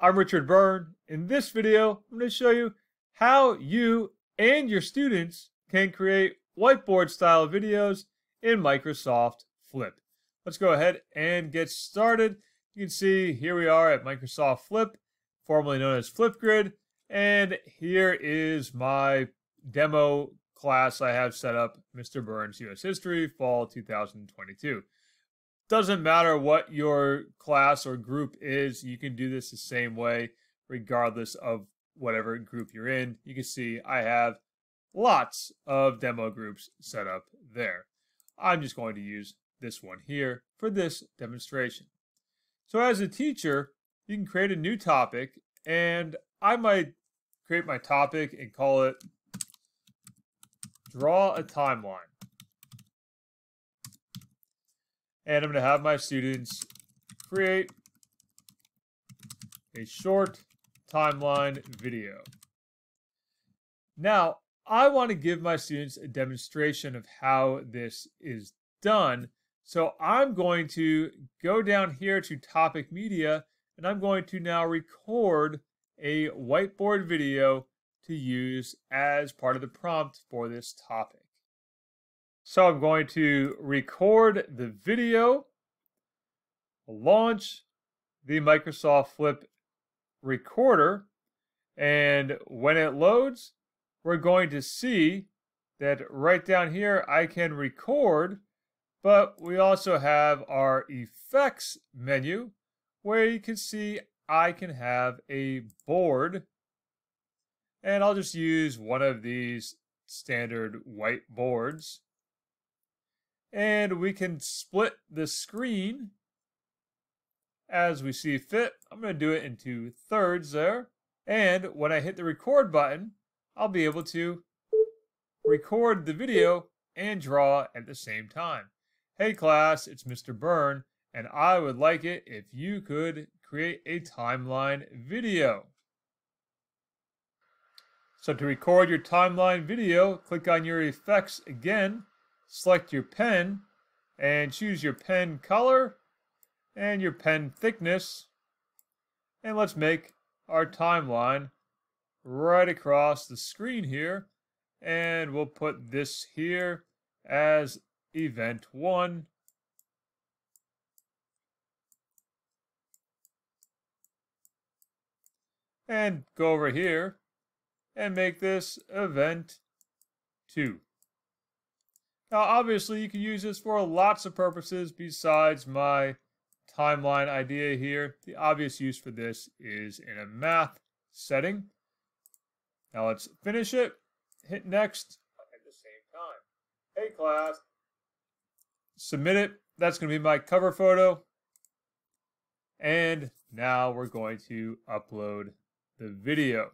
I'm Richard Byrne. In this video, I'm going to show you how you and your students can create whiteboard-style videos in Microsoft Flip. Let's go ahead and get started. You can see here we are at Microsoft Flip, formerly known as Flipgrid, and here is my demo class I have set up, Mr. Byrne's U.S. History, Fall 2022. Doesn't matter what your class or group is, you can do this the same way, regardless of whatever group you're in. You can see I have lots of demo groups set up there. I'm just going to use this one here for this demonstration. So as a teacher, you can create a new topic, and I might create my topic and call it Draw a Timeline. And I'm going to have my students create a short timeline video. Now, I want to give my students a demonstration of how this is done. So I'm going to go down here to Topic Media, and I'm going to now record a whiteboard video to use as part of the prompt for this topic. So I'm going to record the video, launch the Microsoft Flip recorder, and when it loads, we're going to see that right down here I can record, but we also have our effects menu where you can see I can have a board, and I'll just use one of these standard whiteboards. And we can split the screen as we see fit. I'm going to do it into thirds there. And when I hit the record button, I'll be able to record the video and draw at the same time. Hey class, it's Mr. Byrne, and I would like it if you could create a timeline video. So to record your timeline video, click on your effects again. Select your pen and choose your pen color and your pen thickness, and let's make our timeline right across the screen here, and we'll put this here as event 1. And go over here and make this event 2. Now, obviously, you can use this for lots of purposes besides my timeline idea here. The obvious use for this is in a math setting. Now, let's finish it. Hit next at the same time. Hey, class. Submit it. That's going to be my cover photo. And now we're going to upload the video.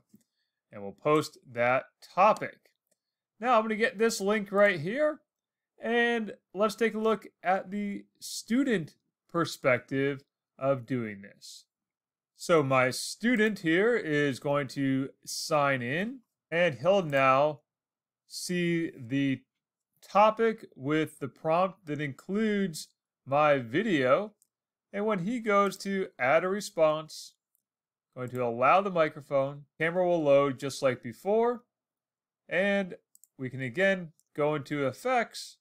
And we'll post that topic. Now, I'm going to get this link right here. And let's take a look at the student perspective of doing this. So my student here is going to sign in, and he'll now see the topic with the prompt that includes my video. And when he goes to add a response, I'm going to allow the microphone, camera will load just like before, and we can again go into effects.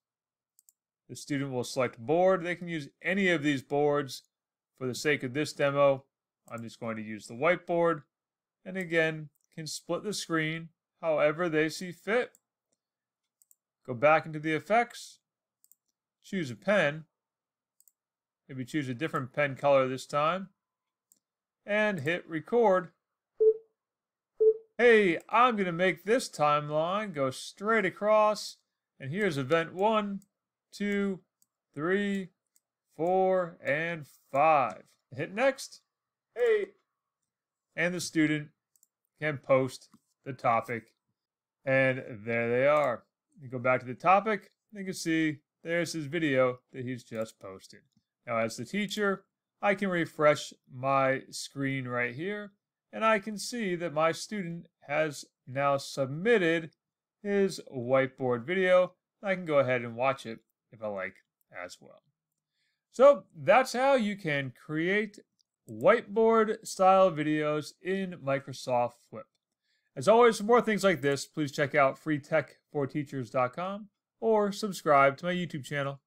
The student will select board. They can use any of these boards. For the sake of this demo, I'm just going to use the whiteboard, and again, can split the screen however they see fit. Go back into the effects, choose a pen, maybe choose a different pen color this time, and hit record. Hey, I'm going to make this timeline go straight across, and here's event 1, 2, 3, 4, and 5. Hit next. Hey. And the student can post the topic. And there they are. You go back to the topic. You can see there's his video that he's just posted. Now, as the teacher, I can refresh my screen right here, and I can see that my student has now submitted his whiteboard video. I can go ahead and watch it if I like as well. So that's how you can create whiteboard style videos in Microsoft Flip. As always, for more things like this, please check out freetech4teachers.com or subscribe to my YouTube channel.